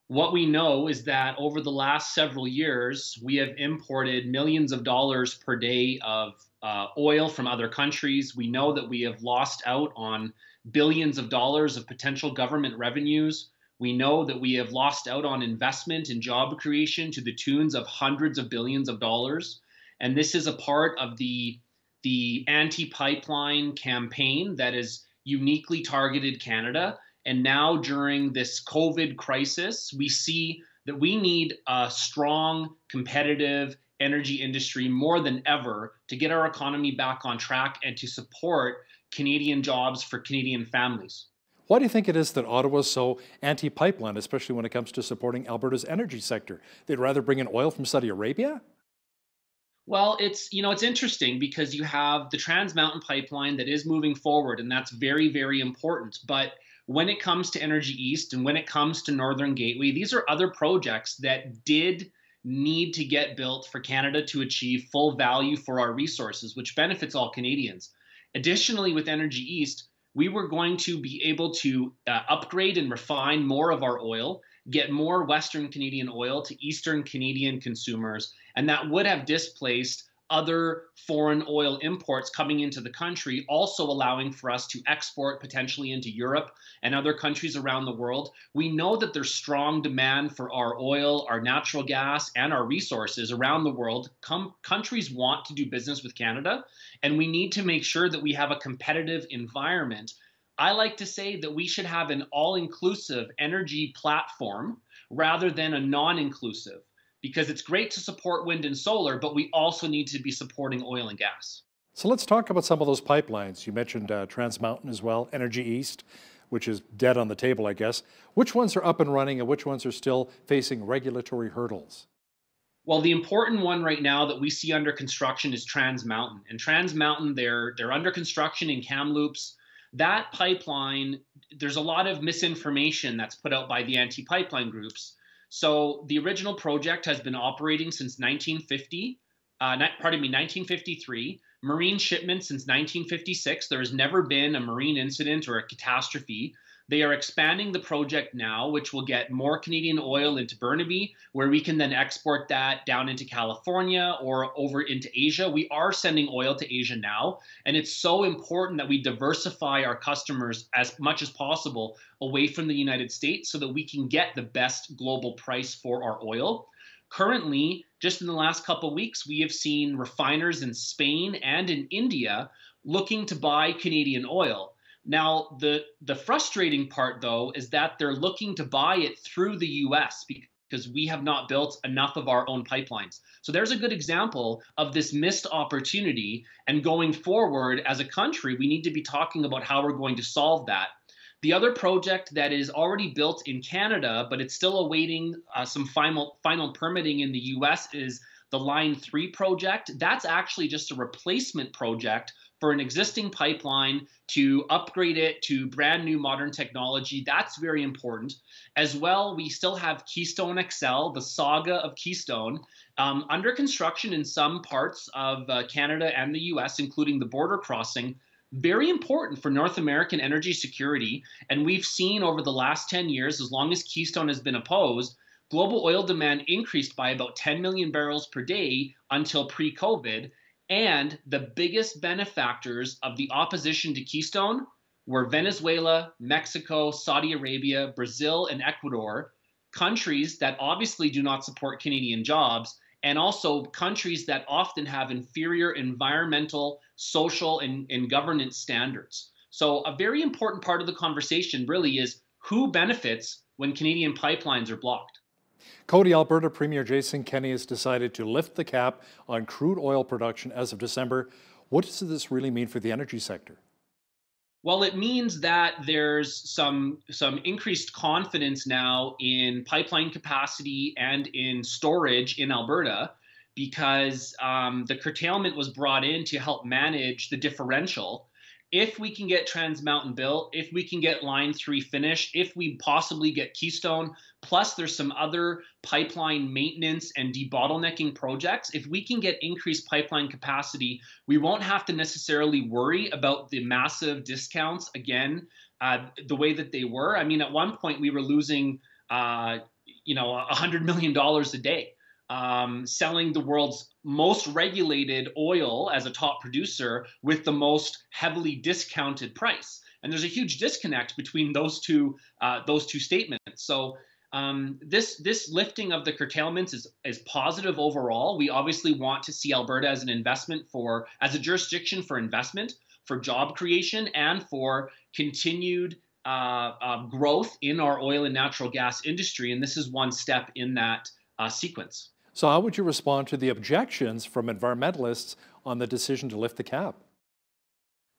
What we know is that over the last several years, we have imported millions of dollars per day of uh, oil from other countries. We know that we have lost out on billions of dollars of potential government revenues. We know that we have lost out on investment and job creation to the tunes of hundreds of billions of dollars. And this is a part of the the anti-pipeline campaign that is uniquely targeted Canada And now during this COVID crisis, we see that we need a strong, competitive energy industry more than ever to get our economy back on track and to support Canadian jobs for Canadian families. Why do you think it is that Ottawa's so anti-pipeline, especially when it comes to supporting Alberta's energy sector? They'd rather bring in oil from Saudi Arabia? Well, it's, you know, it's interesting because you have the Trans Mountain pipeline that is moving forward, and that's very, very important. But when it comes to Energy East and when it comes to Northern Gateway, these are other projects that did need to get built for Canada to achieve full value for our resources, which benefits all Canadians. Additionally, with Energy East, we were going to be able to uh, upgrade and refine more of our oil, get more Western Canadian oil to Eastern Canadian consumers, and that would have displaced other foreign oil imports coming into the country, also allowing for us to export potentially into Europe and other countries around the world. We know that there's strong demand for our oil, our natural gas, and our resources around the world. Com- countries want to do business with Canada, and we need to make sure that we have a competitive environment. I like to say that we should have an all-inclusive energy platform rather than a non-inclusive, because it's great to support wind and solar, but we also need to be supporting oil and gas. So let's talk about some of those pipelines. You mentioned uh, Trans Mountain as well, Energy East, which is dead on the table, I guess. Which ones are up and running and which ones are still facing regulatory hurdles? Well, the important one right now that we see under construction is Trans Mountain. And Trans Mountain, they're, they're under construction in Kamloops. That pipeline, there's a lot of misinformation that's put out by the anti-pipeline groups. So the original project has been operating since nineteen fifty, uh, not, pardon me, nineteen fifty-three, marine shipments since nineteen fifty-six. There has never been a marine incident or a catastrophe. They are expanding the project now, which will get more Canadian oil into Burnaby, where we can then export that down into California or over into Asia. We are sending oil to Asia now, and it's so important that we diversify our customers as much as possible away from the United States so that we can get the best global price for our oil. Currently, just in the last couple of weeks, we have seen refiners in Spain and in India looking to buy Canadian oil. Now, the, the frustrating part, though, is that they're looking to buy it through the U S because we have not built enough of our own pipelines. So there's a good example of this missed opportunity. And going forward as a country, we need to be talking about how we're going to solve that. The other project that is already built in Canada, but it's still awaiting uh, some final, final permitting in the U S is the Line three project. That's actually just a replacement project for an existing pipeline to upgrade it to brand new modern technology. That's very important. As well, we still have Keystone X L, the saga of Keystone, um, under construction in some parts of uh, Canada and the U S, including the border crossing. Very important for North American energy security. And we've seen over the last ten years, as long as Keystone has been opposed, global oil demand increased by about ten million barrels per day until pre-COVID. And the biggest benefactors of the opposition to Keystone were Venezuela, Mexico, Saudi Arabia, Brazil, and Ecuador, countries that obviously do not support Canadian jobs, and also countries that often have inferior environmental, social, and, and governance standards. So a very important part of the conversation really is who benefits when Canadian pipelines are blocked. Cody, Alberta Premier Jason Kenney has decided to lift the cap on crude oil production as of December. What does this really mean for the energy sector? Well, it means that there's some, some increased confidence now in pipeline capacity and in storage in Alberta, because um, the curtailment was brought in to help manage the differential. If we can get Trans Mountain built, if we can get Line three finished, if we possibly get Keystone, plus there's some other pipeline maintenance and debottlenecking projects, if we can get increased pipeline capacity, we won't have to necessarily worry about the massive discounts again, uh, the way that they were. I mean, at one point we were losing, uh, you know, one hundred million dollars a day. Um, selling the world's most regulated oil as a top producer with the most heavily discounted price, and there's a huge disconnect between those two uh, those two statements. So um, this this lifting of the curtailments is is positive overall. We obviously want to see Alberta as an investment for as a jurisdiction for investment, for job creation, and for continued uh, uh, growth in our oil and natural gas industry, and this is one step in that uh, sequence. So how would you respond to the objections from environmentalists on the decision to lift the cap?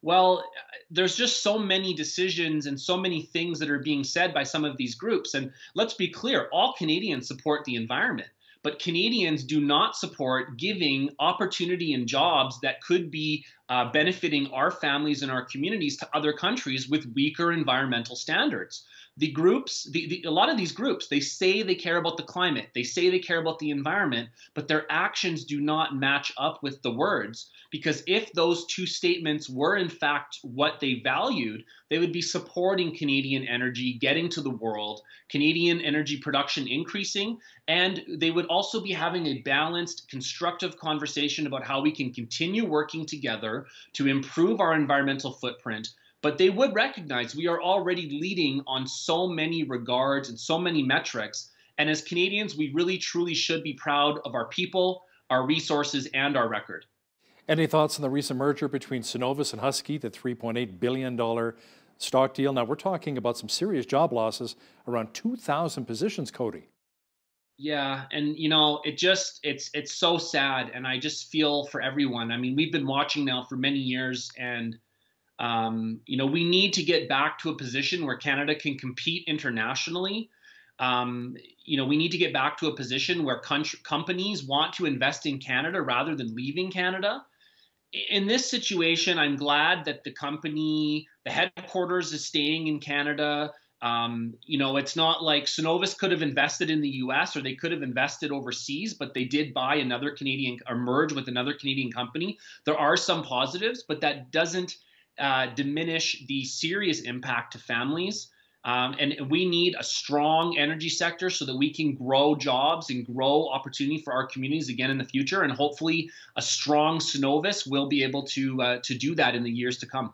Well, there's just so many decisions and so many things that are being said by some of these groups. And let's be clear, all Canadians support the environment, but Canadians do not support giving opportunity and jobs that could be uh, benefiting our families and our communities to other countries with weaker environmental standards. The groups, the, the, a lot of these groups, they say they care about the climate, they say they care about the environment, but their actions do not match up with the words. Because if those two statements were in fact what they valued, they would be supporting Canadian energy getting to the world, Canadian energy production increasing, and they would also be having a balanced, constructive conversation about how we can continue working together to improve our environmental footprint. But they would recognize we are already leading on so many regards and so many metrics. And as Canadians, we really truly should be proud of our people, our resources, and our record. Any thoughts on the recent merger between Cenovus and Husky, the three point eight billion dollar stock deal? Now, we're talking about some serious job losses, around two thousand positions, Cody. Yeah, and you know, it just, it's, it's so sad. And I just feel for everyone. I mean, we've been watching now for many years, and Um, you know, we need to get back to a position where Canada can compete internationally. Um, you know, we need to get back to a position where country, companies want to invest in Canada rather than leaving Canada. In this situation, I'm glad that the company, the headquarters is staying in Canada. Um, you know, it's not like Cenovus could have invested in the U S or they could have invested overseas, but they did buy another Canadian or merge with another Canadian company. There are some positives, but that doesn't Uh, diminish the serious impact to families. Um, and we need a strong energy sector so that we can grow jobs and grow opportunity for our communities again in the future. And hopefully a strong Cenovus will be able to, uh, to do that in the years to come.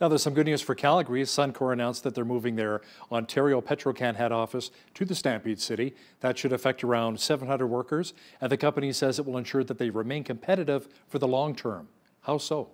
Now, there's some good news for Calgary. Suncor announced that they're moving their Ontario Petrocan head office to the Stampede City. That should affect around seven hundred workers. And the company says it will ensure that they remain competitive for the long term. How so?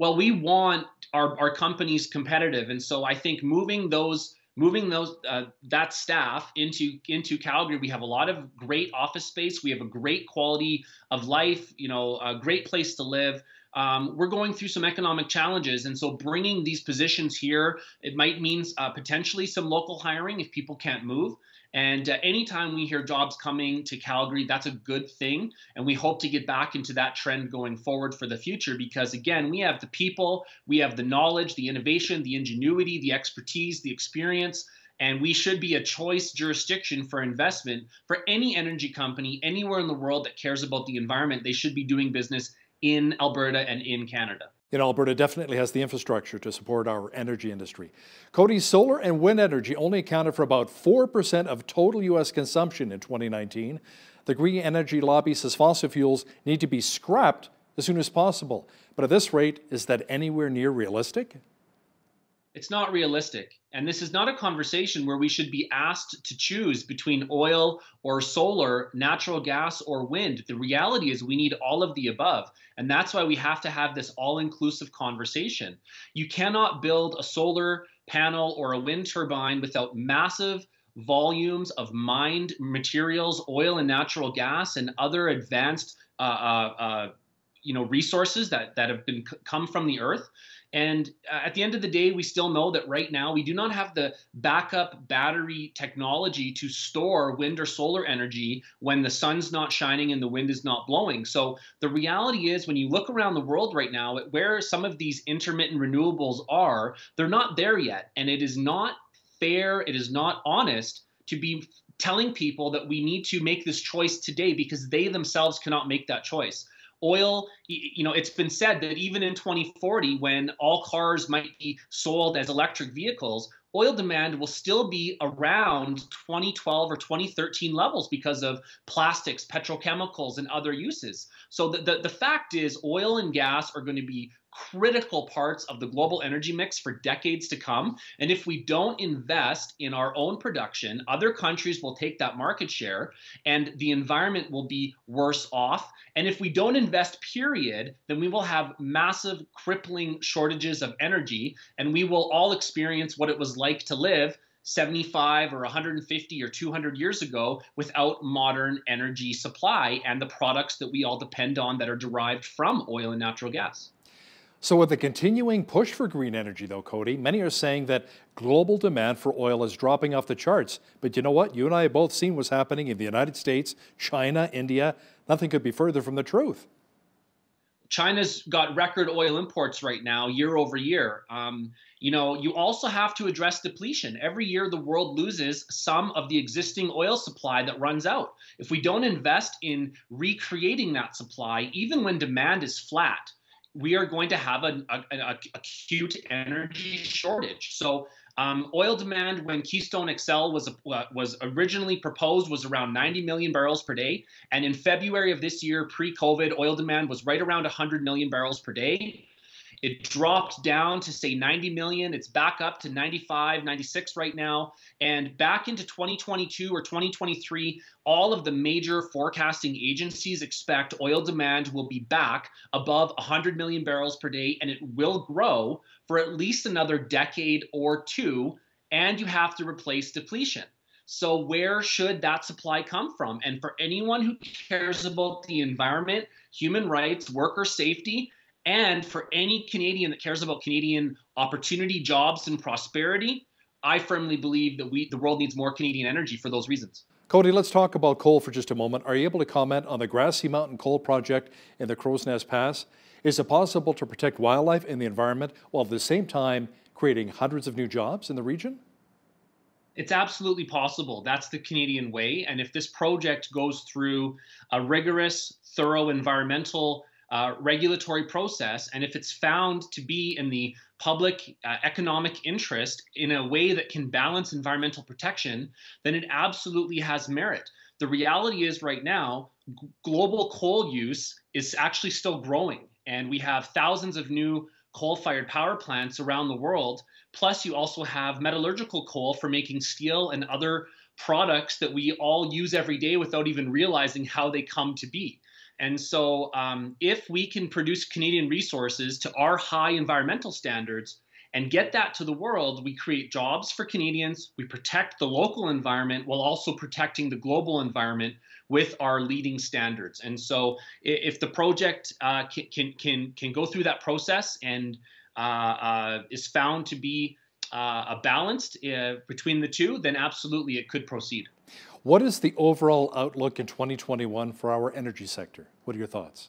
Well, we want our, our companies competitive, and so I think moving those, moving those uh, that staff into into Calgary, we have a lot of great office space. We have a great quality of life, you know, a great place to live. Um, we're going through some economic challenges, and so bringing these positions here, it might mean uh, potentially some local hiring if people can't move. And uh, anytime we hear jobs coming to Calgary, that's a good thing. And we hope to get back into that trend going forward for the future, because again, we have the people, we have the knowledge, the innovation, the ingenuity, the expertise, the experience, and we should be a choice jurisdiction for investment for any energy company anywhere in the world that cares about the environment. They should be doing business in Alberta and in Canada. You know, Alberta definitely has the infrastructure to support our energy industry. Cody, solar and wind energy only accounted for about four percent of total U S consumption in twenty nineteen. The green energy lobby says fossil fuels need to be scrapped as soon as possible. But at this rate, is that anywhere near realistic? It's not realistic. And this is not a conversation where we should be asked to choose between oil or solar, natural gas or wind. The reality is we need all of the above. And that's why we have to have this all-inclusive conversation. You cannot build a solar panel or a wind turbine without massive volumes of mined materials, oil and natural gas, and other advanced uh, uh, uh, you know, resources that, that have been come from the earth. And uh, at the end of the day, we still know that right now we do not have the backup battery technology to store wind or solar energy when the sun's not shining and the wind is not blowing. So the reality is when you look around the world right now at where some of these intermittent renewables are, they're not there yet. And it is not fair, it is not honest to be telling people that we need to make this choice today because they themselves cannot make that choice. Oil, you know, it's been said that even in twenty forty, when all cars might be sold as electric vehicles, oil demand will still be around twenty twelve or twenty thirteen levels because of plastics, petrochemicals, and other uses. So the, the, the fact is oil and gas are going to be critical parts of the global energy mix for decades to come. And if we don't invest in our own production, other countries will take that market share and the environment will be worse off. And if we don't invest, period, then we will have massive crippling shortages of energy, and we will all experience what it was like to live seventy-five or one hundred fifty or two hundred years ago without modern energy supply and the products that we all depend on that are derived from oil and natural gas. So with the continuing push for green energy though, Cody, many are saying that global demand for oil is dropping off the charts. But you know what? You and I have both seen what's happening in the United States, China, India. Nothing could be further from the truth. China's got record oil imports right now, year over year. Um, you know, you also have to address depletion. Every year the world loses some of the existing oil supply that runs out. If we don't invest in recreating that supply, even when demand is flat, we are going to have an acute energy shortage. So um, oil demand, when Keystone X L was, uh, was originally proposed, was around ninety million barrels per day. And in February of this year, pre-COVID, oil demand was right around one hundred million barrels per day. It dropped down to, say, ninety million. It's back up to ninety-five, ninety-six right now. And back into twenty twenty-two or twenty twenty-three, all of the major forecasting agencies expect oil demand will be back above one hundred million barrels per day, and it will grow for at least another decade or two, and you have to replace depletion. So where should that supply come from? And for anyone who cares about the environment, human rights, worker safety, and for any Canadian that cares about Canadian opportunity, jobs, and prosperity, I firmly believe that we, the world needs more Canadian energy for those reasons. Cody, let's talk about coal for just a moment. Are you able to comment on the Grassy Mountain Coal Project in the Crow's Nest Pass? Is it possible to protect wildlife and the environment while at the same time creating hundreds of new jobs in the region? It's absolutely possible. That's the Canadian way. And if this project goes through a rigorous, thorough environmental Uh, regulatory process, and if it's found to be in the public uh, economic interest in a way that can balance environmental protection, then it absolutely has merit. The reality is right now, global coal use is actually still growing, and we have thousands of new coal-fired power plants around the world, plus you also have metallurgical coal for making steel and other products that we all use every day without even realizing how they come to be. And so um, if we can produce Canadian resources to our high environmental standards and get that to the world, we create jobs for Canadians, we protect the local environment while also protecting the global environment with our leading standards. And so if the project uh, can, can, can, can go through that process and uh, uh, is found to be uh, balanced uh, between the two, then absolutely it could proceed. What is the overall outlook in twenty twenty-one for our energy sector? What are your thoughts?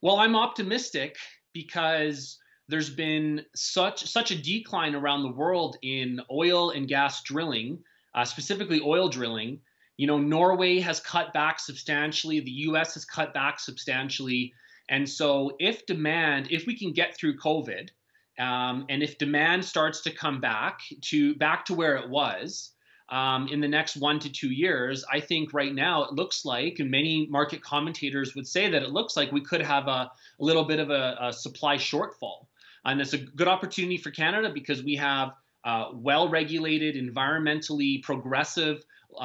Well, I'm optimistic because there's been such, such a decline around the world in oil and gas drilling, uh, specifically oil drilling. You know, Norway has cut back substantially. The U S has cut back substantially. And so if demand, if we can get through COVID, um, and if demand starts to come back to, back to where it was, Um, in the next one to two years, I think right now it looks like, and many market commentators would say that it looks like we could have a, a little bit of a, a supply shortfall. And it's a good opportunity for Canada because we have uh, well-regulated, environmentally progressive,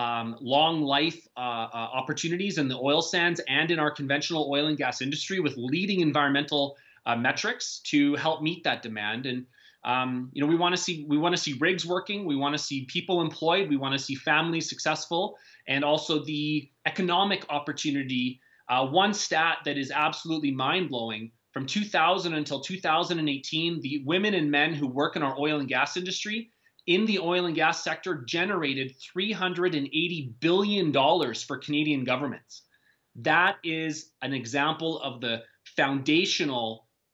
um, long-life uh, uh, opportunities in the oil sands and in our conventional oil and gas industry with leading environmental uh, metrics to help meet that demand. And Um, you know, we want to see we want to see rigs working. We want to see people employed. We want to see families successful, and also the economic opportunity. Uh, one stat that is absolutely mind-blowing: from two thousand until two thousand eighteen, the women and men who work in our oil and gas industry in the oil and gas sector generated three hundred eighty billion dollars for Canadian governments. That is an example of the foundational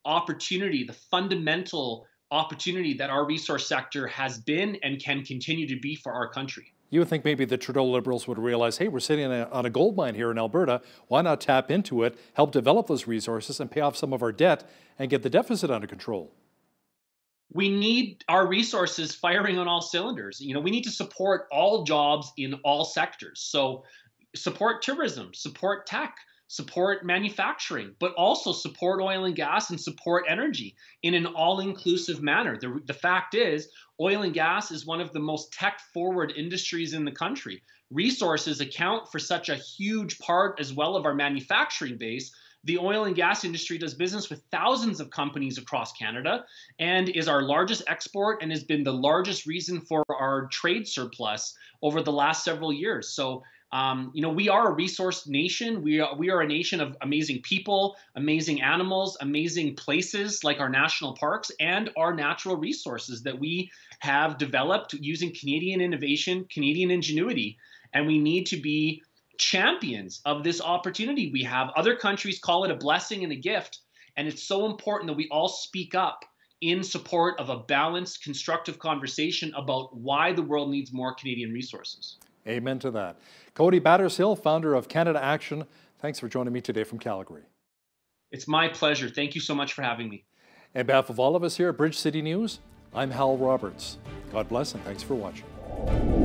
opportunity, the fundamental opportunity that our resource sector has been and can continue to be for our country. You would think maybe the Trudeau Liberals would realize, hey, we're sitting on a, on a gold mine here in Alberta. Why not tap into it, help develop those resources and pay off some of our debt and get the deficit under control? We need our resources firing on all cylinders. You know, we need to support all jobs in all sectors. So support tourism, support tech, support manufacturing, but also support oil and gas and support energy in an all-inclusive manner. The, the fact is, oil and gas is one of the most tech-forward industries in the country. Resources account for such a huge part as well of our manufacturing base. The oil and gas industry does business with thousands of companies across Canada and is our largest export and has been the largest reason for our trade surplus over the last several years. So, um, you know, we are a resource nation. We are, we are a nation of amazing people, amazing animals, amazing places like our national parks and our natural resources that we have developed using Canadian innovation, Canadian ingenuity, and we need to be champions of this opportunity we have. Other countries call it a blessing and a gift, and it's so important that we all speak up in support of a balanced, constructive conversation about why the world needs more Canadian resources. Amen to that. Cody Battershill, founder of Canada Action, thanks for joining me today from Calgary. It's my pleasure. Thank you so much for having me. On behalf of all of us here at Bridge City News, I'm Hal Roberts. God bless and thanks for watching.